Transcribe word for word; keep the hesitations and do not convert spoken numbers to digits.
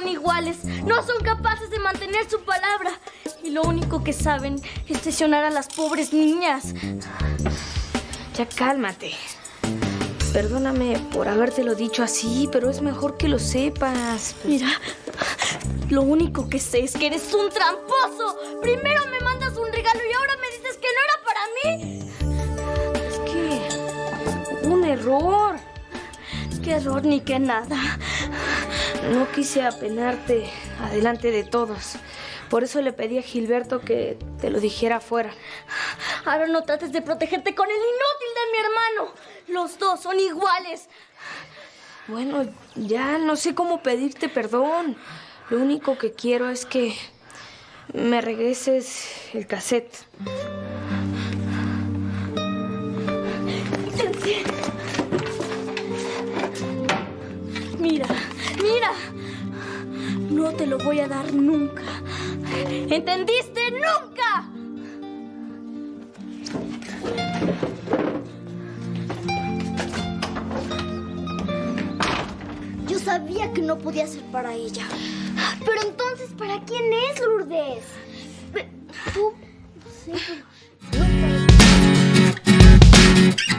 son iguales, no son capaces de mantener su palabra. Y lo único que saben es traicionar a las pobres niñas. Ya cálmate. Perdóname por habértelo dicho así, pero es mejor que lo sepas. Mira, lo único que sé es que eres un tramposo. Primero me mandas un regalo y ahora me dices que no era para mí. Es que... un error. Qué error ni qué nada. No quise apenarte adelante de todos. Por eso le pedí a Gilberto que te lo dijera afuera. Ahora no trates de protegerte con el inútil de mi hermano. Los dos son iguales. Bueno, ya no sé cómo pedirte perdón. Lo único que quiero es que me regreses el cassette. Mira, mira. No te lo voy a dar nunca. ¿Entendiste? ¡Nunca! Yo sabía que no podía ser para ella. Pero entonces, ¿para quién es, Lourdes? Tú... no sé, pero...